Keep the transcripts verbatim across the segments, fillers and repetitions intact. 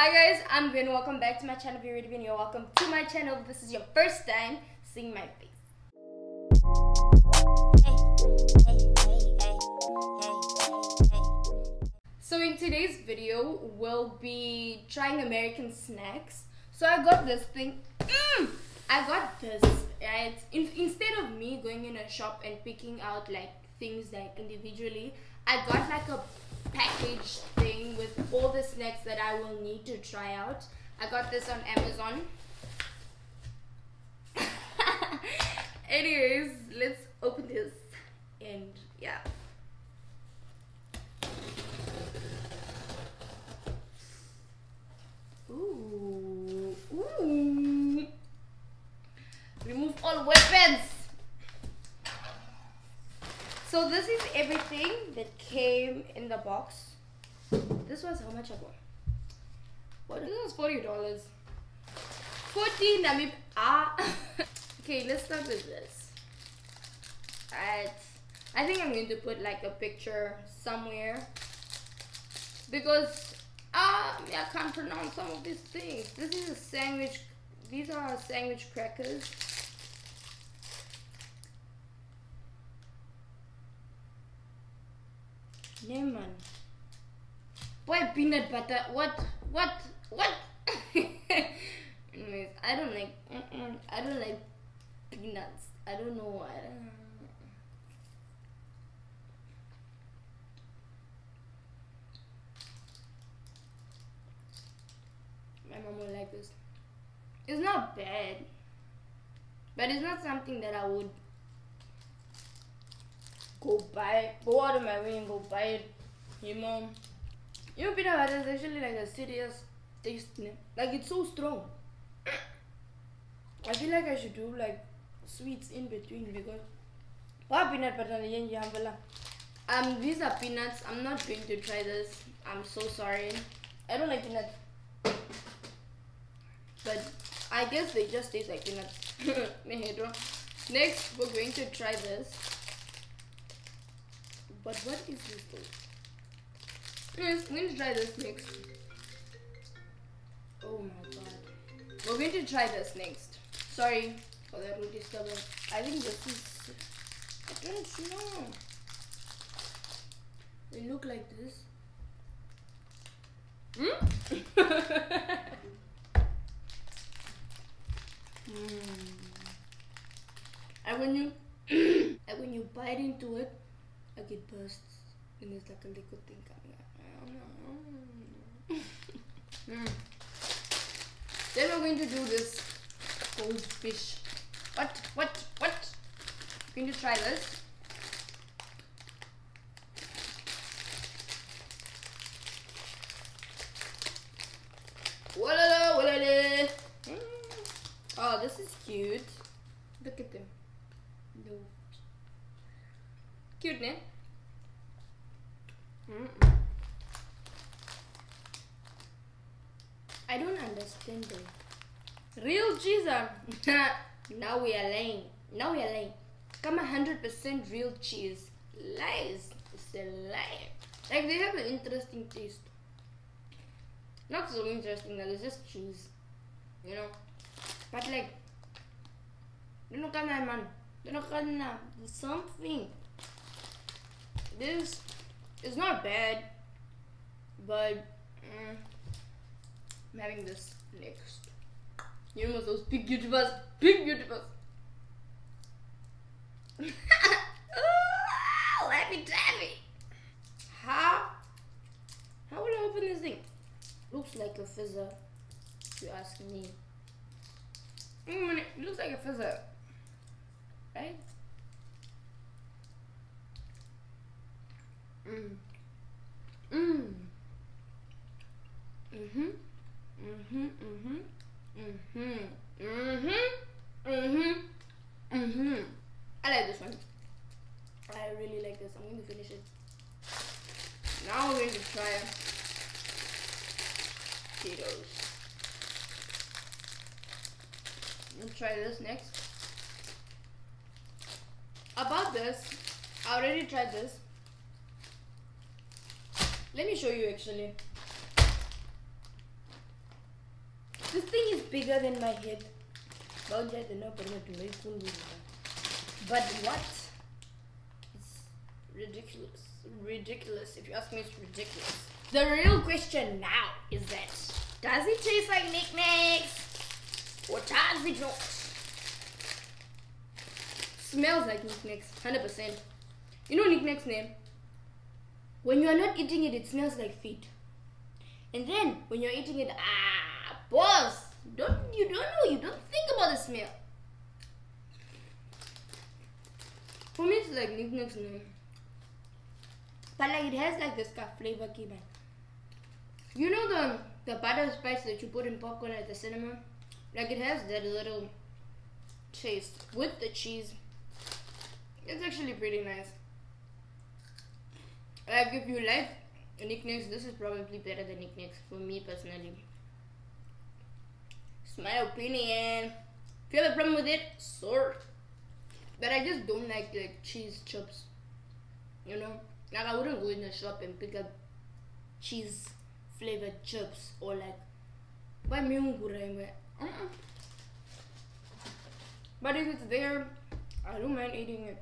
Hi guys, I'm Venoo. Welcome back to my channel. If you're already Venoo, welcome to my channel. If this is your first time seeing my face. So in today's video, we'll be trying American snacks. So I got this thing. Mm! I got this, right? In, instead of me going in a shop and picking out like things like individually, I got like a packaged thing with all the snacks that I will need to try out. I got this on Amazon. Anyways, let's open this and yeah. Ooh. Ooh. Remove all weapons. So this is everything that came in the box. This was how much I bought? What? This was forty dollars. forty Namib. Ah. Okay, let's start with this. Alright. I think I'm going to put like a picture somewhere. Because um, yeah, I can't pronounce some of these things. This is a sandwich. These are sandwich crackers. Yeah, man. Why peanut butter? What? What? What? Anyways, I don't like. Mm-mm, I don't like peanuts. I don't know why. My mom will like this. It's not bad, but it's not something that I would go buy. Go out of my way and go buy it. You know. You know, peanut butter is actually like a serious taste. Like, it's so strong. I feel like I should do like sweets in between because what peanut butter again, you have a lot. Um, these are peanuts. I'm not going to try this. I'm so sorry. I don't like peanuts, but I guess they just taste like peanuts. Next, we're going to try this. But what is this thing? Anyways, I'm going to try this next. Oh my god. We're going to try this next. Sorry for that rude disturbance. I think this is... I don't know. They look like this. Hmm? mm. And when you... and when you bite into it, like it bursts and there's like a liquid thing coming out. mm. Then we're going to do this goldfish. What? What? What? We're going to try this. Mm. Oh, this is cute. Look at them. No. Cute, ne? Mm-mm. I don't understand them. Real cheese. Now we are lying. Now we are lying. Come one hundred percent real cheese. Lies. It's a lie. Like they have an interesting taste. Not so interesting that it's just cheese. You know? But like, you know, come on, man. You know, come on. There's something. This is not bad, but mm, I'm having this next. You know those big YouTubers, big YouTubers. Oh, happy tabby. How? How would I open this thing? Looks like a fizzer. If you ask me. Mm, it looks like a fizzer, right? Mm. Mm. Mm-hmm. Mm-hmm. Mm-hmm. Mm-hmm. Mm-hmm. Mm-hmm. Mm-hmm. I like this one. I really like this. I'm going to finish it. Now we're going to try potatoes. Let's try this next. About this, I already tried this. Let me show you actually. This thing is bigger than my head. But what? It's ridiculous. Ridiculous. If you ask me, it's ridiculous. The real question now is that, does it taste like Nik Naks? Or does it not? Smells like Nik Naks, one hundred percent. You know Nik Naks name? When you are not eating it, it smells like feet. And then, when you're eating it, ah, boss! Don't, you don't know, you don't think about the smell. For me, it's like Nik Naks name. But like, it has like this kind of flavor key, man. You know the, the butter spice that you put in popcorn at the cinema? Like, it has that little taste with the cheese. It's actually pretty nice. Like, if you like Nik Naks, this is probably better than Nik Naks for me personally. It's my opinion. If you have a problem with it, sorry. But I just don't like like cheese chips. You know? Like, I wouldn't go in the shop and pick up cheese flavored chips or like buy me ungurai. But if it's there, I don't mind eating it.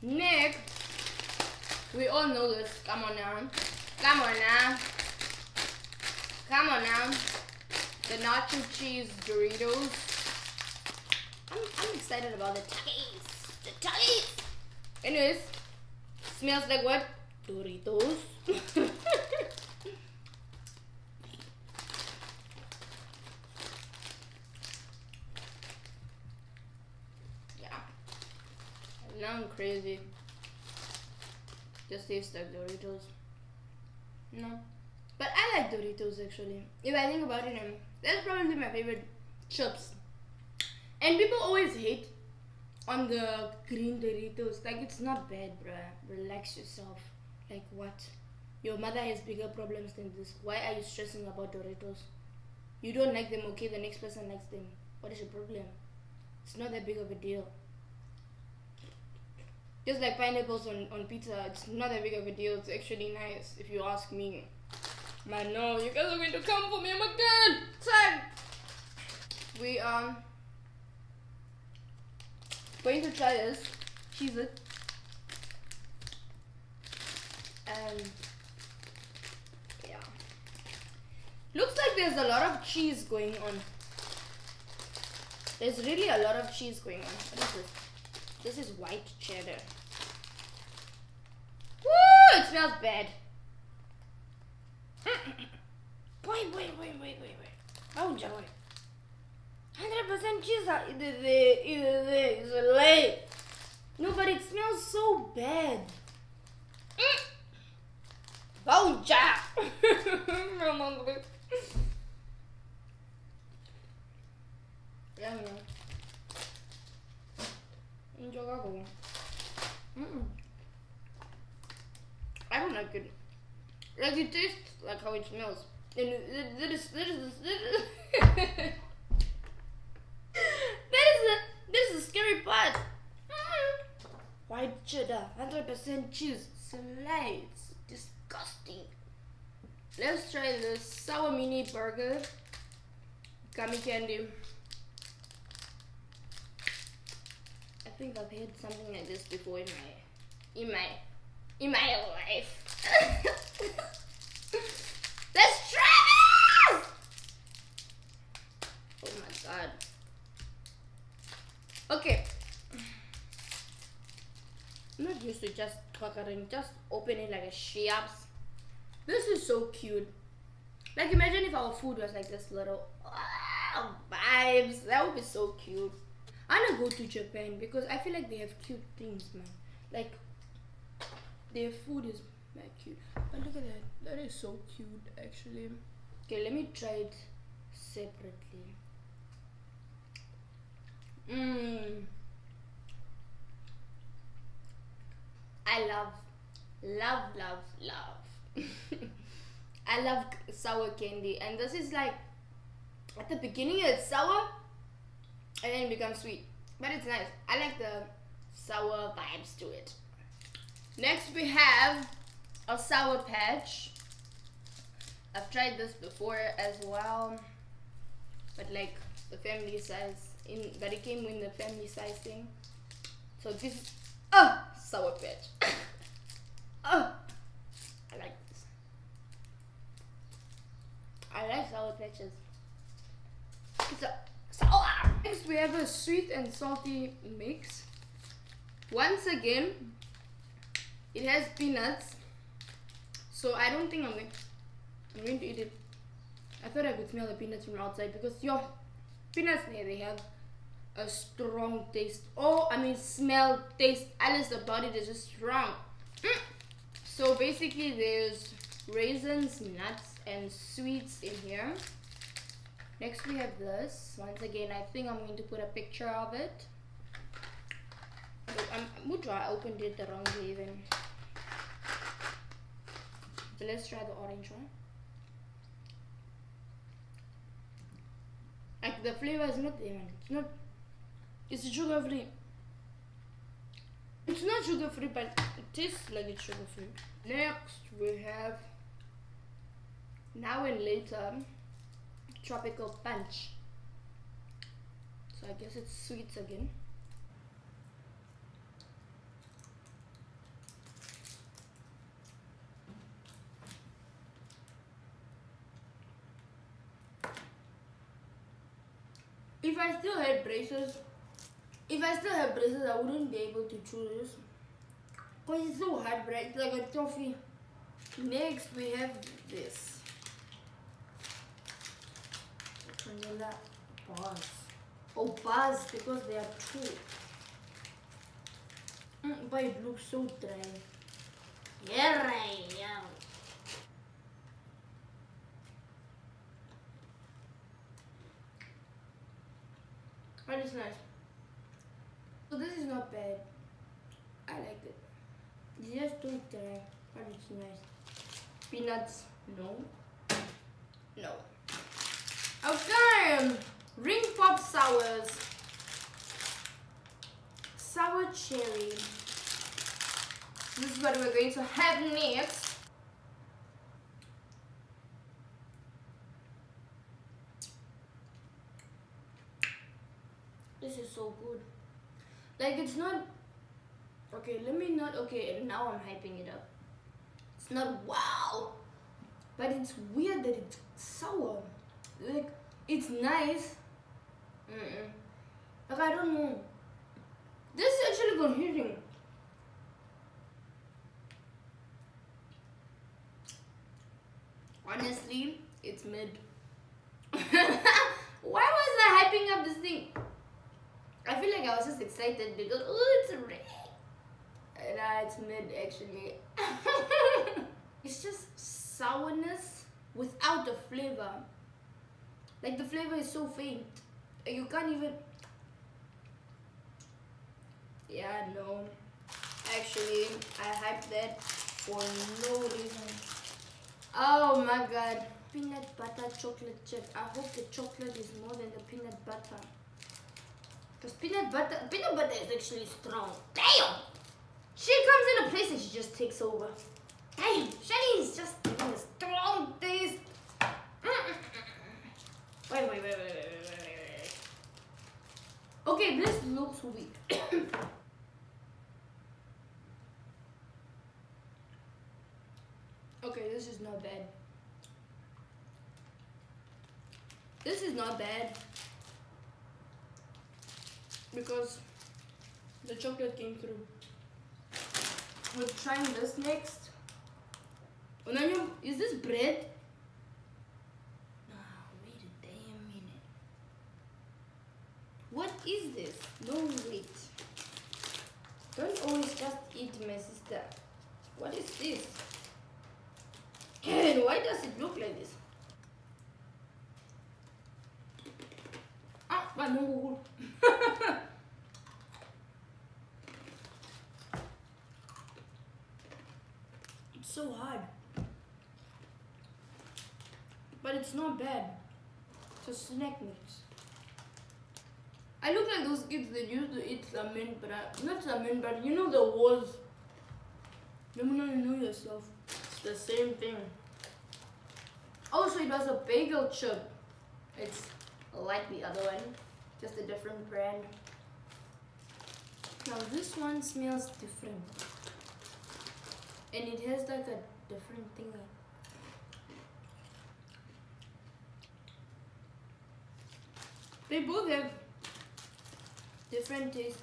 Next, we all know this. Come on now. Come on now. Come on now. The nacho cheese Doritos. I'm, I'm excited about the Takis. The Takis. Anyways, smells like what? Doritos. Yeah. Now I'm crazy. Just tastes like Doritos. No. But I like Doritos actually. If I think about it, I'm, that's probably my favorite chips. And people always hate on the green Doritos. Like, it's not bad, bruh. Relax yourself. Like, what? Your mother has bigger problems than this. Why are you stressing about Doritos? You don't like them, okay? The next person likes them. What is your problem? It's not that big of a deal. Just like pineapples on, on pizza, it's not that big of a deal. It's actually nice, if you ask me. Man, no, you guys are going to come for me. I'm again. Time. We are going to try this Cheez-It. And yeah, looks like there's a lot of cheese going on. There's really a lot of cheese going on. What is this? This is white cheddar. Woo! It smells bad. Wait, wait, wait, wait, wait, wait. Oh, joy. one hundred percent cheese is late. No, but it smells so bad. Oh, joy. I'm hungry. Yeah, no. Mm -mm. I don't like it. Like, it tastes like how it smells. And that is that is that is the this is the scary part. Mm. White cheddar, hundred percent cheese, slides, disgusting. Let's try the sour mini burger, gummy candy. I think I've had something like this before in my in my in my life. Let's try this! Oh my god. Okay. I'm not used to just crackering, just open it like a sheeps. This is so cute. Like, imagine if our food was like this little oh, vibes. That would be so cute. I wanna go to Japan because I feel like they have cute things, man. Like, their food is mad cute. But look at that. That is so cute, actually. Okay, let me try it separately. Mmm. I love, love, love, love. I love sour candy. And this is like, at the beginning it's sour. And then it becomes sweet, but it's nice. I like the sour vibes to it. Next we have a Sour Patch. I've tried this before as well, but like the family size in, but it came with the family size thing. So this is, oh, Sour Patch. Oh, I like this. I like Sour Patches. It's a sour. Next we have a sweet and salty mix. Once again, it has peanuts, so I don't think I'm going, I'm going to eat it. I thought I could smell the peanuts from outside because your peanuts there, they have a strong taste. Oh, I mean smell, taste, alles about it is just strong. Mm. So basically there's raisins, nuts, and sweets in here. Next we have this. Once again, I think I'm going to put a picture of it. But I opened it the wrong way even. But let's try the orange one. Like the flavor is not even, it's not, it's sugar free. It's not sugar free, but it tastes like it's sugar free. Next we have Now and Later Tropical Punch. So I guess it's sweets again. If I still had braces, if I still had braces, I wouldn't be able to chew this because it's so hard, right? It's like a toffee. Next, we have this vanilla bars. Oh, bars because they are true. Mm, but it looks so dry. Yeah, right, yeah. But it's nice. So this is not bad. I like it. It's just too dry, but it's nice. Peanuts, no. No. Okay, Ring Pop Sours. Sour cherry. This is what we're going to have next. This is so good. Like it's not okay, let me not okay, now I'm hyping it up. It's not wow, but it's weird that it's sour. Like it's nice. Mm-mm. Like I don't know. This is actually confusing. Honestly, it's mid. Why was I hyping up this thing? I feel like I was just excited because, oh, it's a ring. Nah, it's mid actually. It's just sourness without the flavor. Like the flavor is so faint. You can't even. Yeah, no. Actually, I hyped that for no reason. Oh my god. Peanut butter chocolate chip. I hope the chocolate is more than the peanut butter. Because peanut butter, peanut butter is actually strong. Damn! She comes in a place and she just takes over. Damn! Shani is just giving a strong taste. Wait, wait, wait, wait, wait, wait, wait. Okay, this looks weak. Okay, this is not bad. This is not bad. Because the chocolate came through. We're trying this next. Unanyo, is this bread? Nah, no, wait a damn minute. What is this? No, wait. Don't always just eat, my sister. What is this? Kevin, why does it look like this? Ah, but no. So hard, but it's not bad. It's a snack mix. I look like those kids that used to eat salmon, but I, not salmon, but you know the walls. You know, you know yourself. It's the same thing. Oh, so it was a bagel chip. It's like the other one, just a different brand. Now this one smells different. And it has like a different thingy. They both have different taste.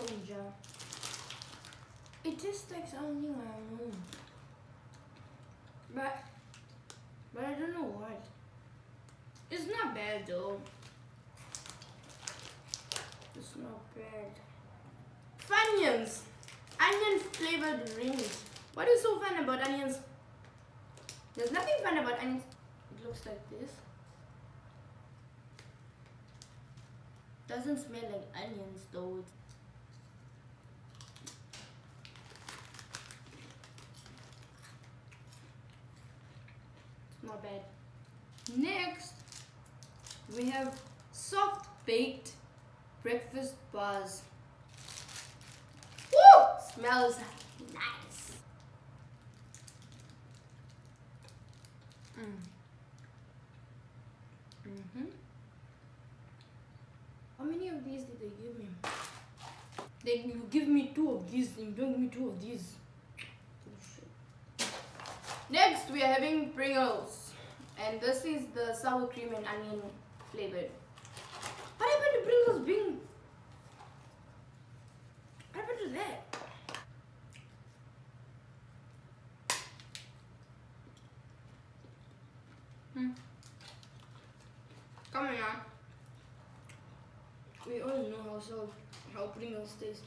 Oh yeah. It tastes like something I know. But but I don't know what. It's not bad though. It's not bad. Funyuns! Onion flavored rings. What is so fun about onions? There's nothing fun about onions. It looks like this. Doesn't smell like onions though. It's not bad. Next, we have soft baked breakfast bars. Woo! Smells nice. Mm. Mm-hmm. How many of these did they give me? They give me two of these, they don't give me two of these. Oh, shit. Next, we are having Pringles. And this is the sour cream and onion flavored. What happened to Pringles being? What happened to that? Hmm. Come on now. We all know how so how Pringles taste.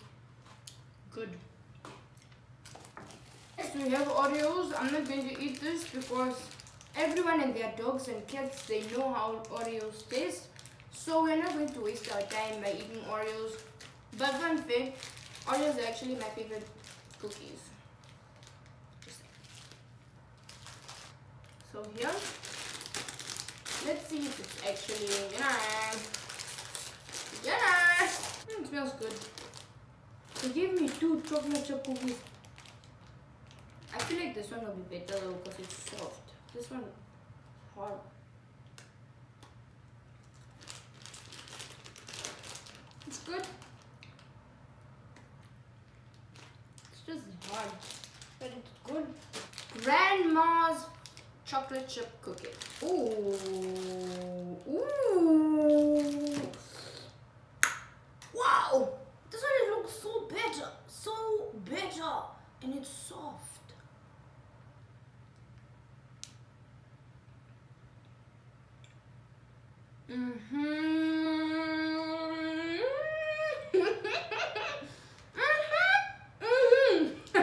Good. Next we have Oreos. I'm not going to eat this because everyone and their dogs and cats, they know how Oreos taste. So we're not going to waste our time by eating Oreos. But fun fact, Oreos are actually my favorite cookies. So here, let's see if it's actually yum. Yum! Mm, it smells good. They gave me two chocolate chip cookies. I feel like this one will be better though because it's soft. This one hard. It's good. It's just hard, but it's good. Grandma's chocolate chip cookie. Ooh, ooh! Wow! This one it looks so better, so better, and it's soft. Mm-hmm. Mm-hmm. Mm-hmm.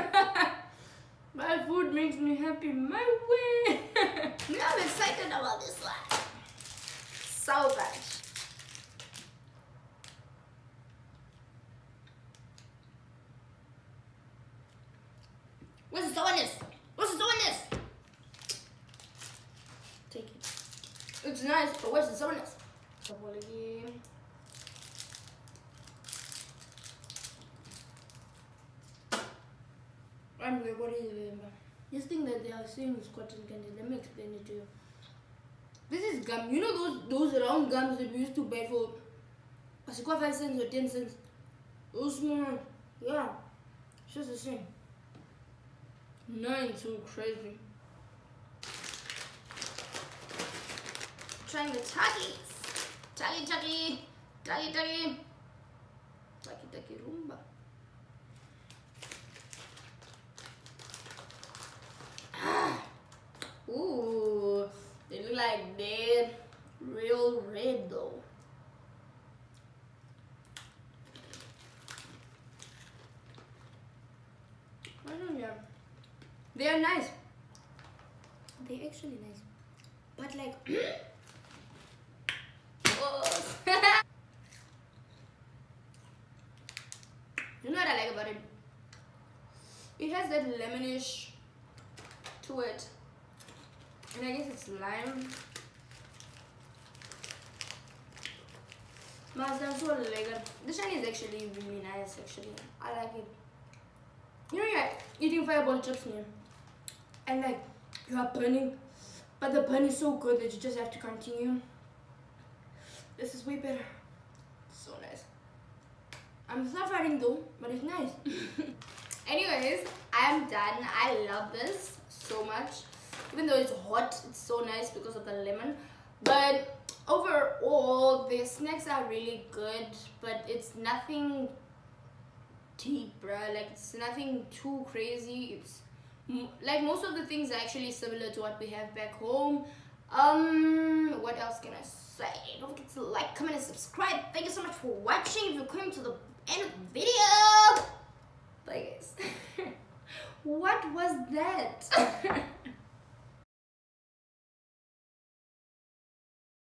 My food makes me happy my way. Now I'm excited about this one. Sour Patch. What's the sourness? What's the sourness? Take it. It's nice, but what's the sourness? Lagi. I'm going what do you remember? This thing that they are saying is cotton candy. Let me explain it to you. This is gum. You know those those round gums that we used to buy for five cents or ten cents? Those small, yeah. It's just the same. Nine so crazy. Trying the Takis. Taki taki, taki taki, taki taki rumba. Ah, ooh, they look like they're real red though. I don't know. They are nice. They're actually nice, but like. You know what I like about it? It has that lemonish to it, and I guess it's lime. Mazda's one lager. The shiny is actually really nice, actually. I like it. You know, you're eating fireball chips here, and like you are burning, but the burn is so good that you just have to continue. This is way better. It's so nice. I'm suffering though, but it's nice. Anyways, I'm done. I love this so much. Even though it's hot, it's so nice because of the lemon. But overall, the snacks are really good, but it's nothing deep, bruh. Like, it's nothing too crazy. It's like most of the things are actually similar to what we have back home. Um, what else can I say? Don't forget to like, comment, and subscribe. Thank you so much for watching. If you're coming to the end of the video, bye guys. What was that?